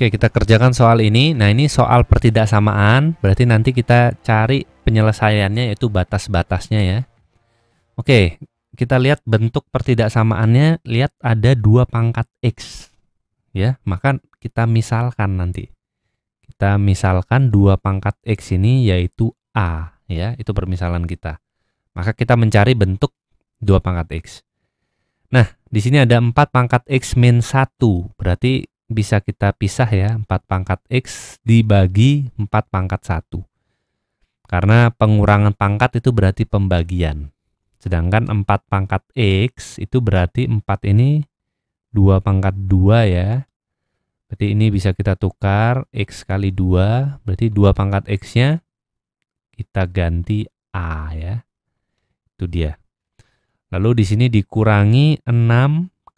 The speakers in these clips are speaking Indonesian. Oke, kita kerjakan soal ini. Nah, ini soal pertidaksamaan, berarti nanti kita cari penyelesaiannya yaitu batas-batasnya ya. Oke, kita lihat bentuk pertidaksamaannya, lihat ada dua pangkat X ya, maka kita misalkan nanti. Kita misalkan dua pangkat X ini yaitu A ya, itu permisalan kita. Maka kita mencari bentuk dua pangkat X. Nah, di sini ada 4 pangkat X min 1, berarti bisa kita pisah ya, 4 pangkat X dibagi 4 pangkat 1. Karena pengurangan pangkat itu berarti pembagian. Sedangkan 4 pangkat X itu berarti 4 ini 2 pangkat 2 ya. Berarti ini bisa kita tukar X kali 2, berarti 2 pangkat X-nya kita ganti A ya. Itu dia. Lalu di sini dikurangi 6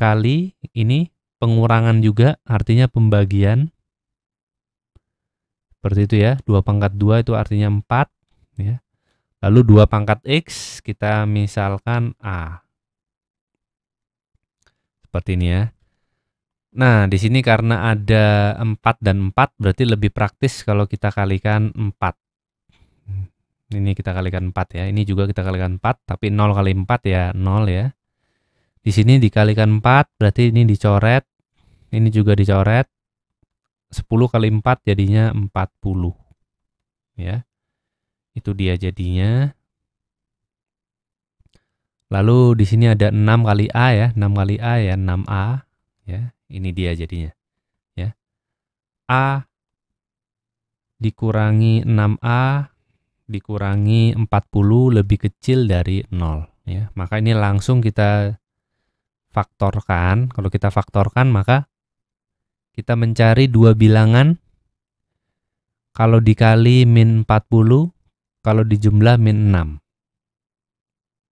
kali ini. Pengurangan juga artinya pembagian. Seperti itu ya. 2 pangkat 2 itu artinya 4. Ya. Lalu 2 pangkat X kita misalkan A. Seperti ini ya. Nah, di sini karena ada 4 dan 4 berarti lebih praktis kalau kita kalikan 4. Ini kita kalikan 4 ya. Ini juga kita kalikan 4. Tapi 0 kali 4 ya 0 ya. Di sini dikalikan 4 berarti ini dicoret. Ini juga dicoret. 10 kali 4 jadinya 40. Ya. Itu dia jadinya. Lalu di sini ada 6 kali A ya, 6 kali A ya, 6A ya. Ini dia jadinya. Ya. A dikurangi 6A dikurangi 40 lebih kecil dari 0 ya. Maka ini langsung kita faktorkan. Kalau kita faktorkan maka kita mencari dua bilangan. Kalau dikali min 40, kalau dijumlah min 6.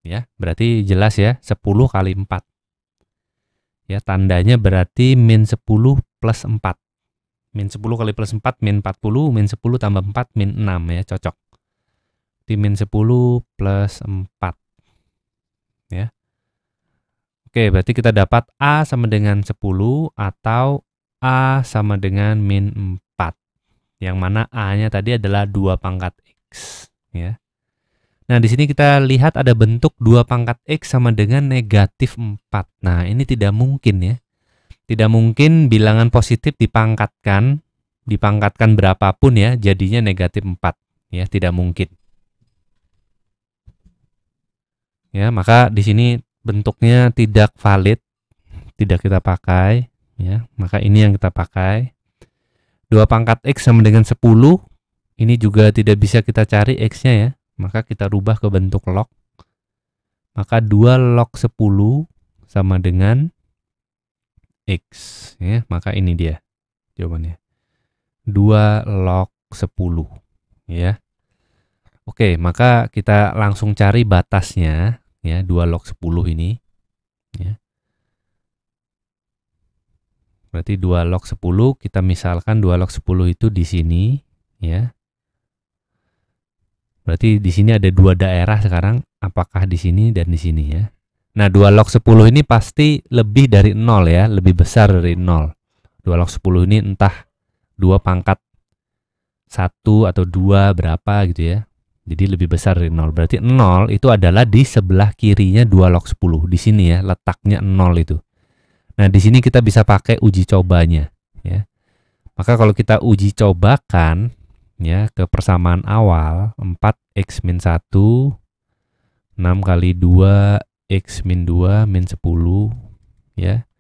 Ya, berarti jelas ya, 10 kali 4. Ya, tandanya berarti min 10 plus 4. Min 10 kali plus 4, min 40, min 10 tambah 4, min 6 ya, cocok. Di min 10 plus 4. Ya. Oke, berarti kita dapat A sama dengan 10 atau A sama dengan min 4. Yang mana A-nya tadi adalah 2 pangkat X. Ya. Nah, di sini kita lihat ada bentuk 2 pangkat X sama dengan negatif 4. Nah, ini tidak mungkin ya. Tidak mungkin bilangan positif dipangkatkan. Dipangkatkan berapapun ya, jadinya negatif 4. Ya, tidak mungkin. Ya, maka di sini bentuknya tidak valid, tidak kita pakai ya. Maka ini yang kita pakai. 2 pangkat X sama dengan 10. Ini juga tidak bisa kita cari X-nya ya. Maka kita rubah ke bentuk log. Maka 2 log 10 sama dengan X ya. Maka ini dia jawabannya. 2 log 10 ya. Oke, maka kita langsung cari batasnya. Ya, 2 log 10 ini ya. Berarti 2 log 10 kita misalkan 2 log 10 itu di sini ya. Berarti di sini ada dua daerah sekarang, apakah di sini dan di sini ya. Nah, 2 log 10 ini pasti lebih dari 0 ya, lebih besar dari 0. 2 log 10 ini entah 2 pangkat 1 atau 2 berapa gitu ya. Jadi lebih besar dari 0. Berarti 0 itu adalah di sebelah kirinya 2 log 10. Di sini ya, letaknya 0 itu. Nah, di sini kita bisa pakai uji cobanya. Ya. Maka kalau kita uji cobakan ya, ke persamaan awal, 4x min 1, 6 kali 2x min 2 min 10. Ya.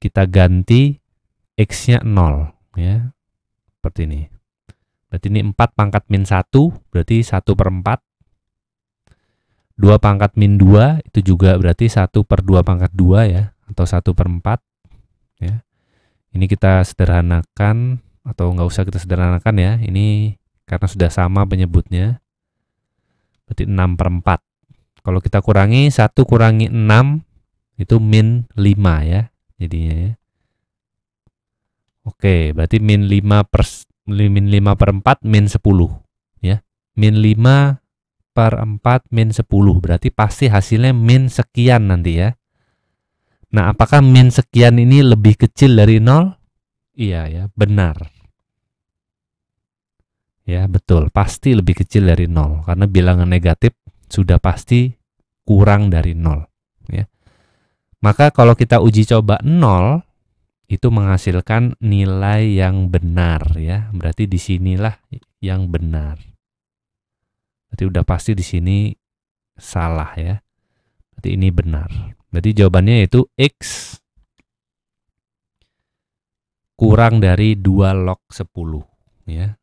Kita ganti x-nya 0. Ya. Seperti ini. Berarti ini 4 pangkat min 1, berarti 1/4. 2 pangkat min 2, itu juga berarti 1/2 pangkat 2 ya, atau 1/4. Ya. Ini kita sederhanakan, atau nggak usah kita sederhanakan ya, ini karena sudah sama penyebutnya. Berarti 6/4. Kalau kita kurangi, 1 kurangi 6, itu min 5 ya, jadinya ya. Oke, berarti min 5/4 min 10 ya. Min 5/4 min 10 berarti pasti hasilnya min sekian nanti ya. Nah, apakah min sekian ini lebih kecil dari 0? Iya ya, benar. Ya, betul. Pasti lebih kecil dari 0 karena bilangan negatif sudah pasti kurang dari 0, ya. Maka kalau kita uji coba 0 itu menghasilkan nilai yang benar, ya. Berarti disinilah yang benar. Berarti udah pasti di sini salah, ya. Berarti ini benar. Berarti jawabannya yaitu X kurang dari 2 log 10, ya.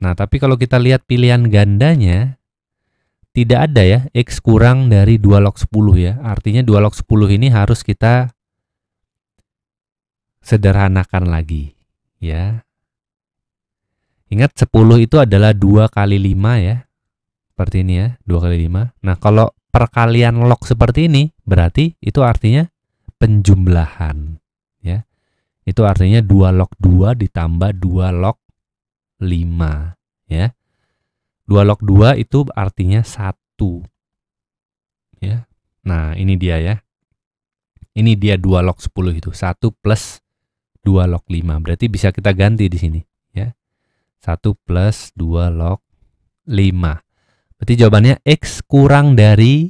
Nah, tapi kalau kita lihat pilihan gandanya, tidak ada ya, X kurang dari 2 log 10 ya. Artinya 2 log 10 ini harus kita sederhanakan lagi ya. Ingat 10 itu adalah 2 kali 5 ya. Seperti ini ya, 2 kali 5. Nah, kalau perkalian log seperti ini, berarti itu artinya penjumlahan ya. Itu artinya 2 log 2 ditambah 2 log 5 ya. 2 log 2 itu artinya 1 ya. Nah ini dia ya. Ini dia 2 log 10 itu 1 plus 2 log 5. Berarti bisa kita ganti di sini ya. 1 plus 2 log 5. Berarti jawabannya X kurang dari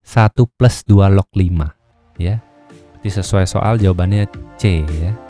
1 plus 2 log 5 ya. Berarti sesuai soal jawabannya C ya.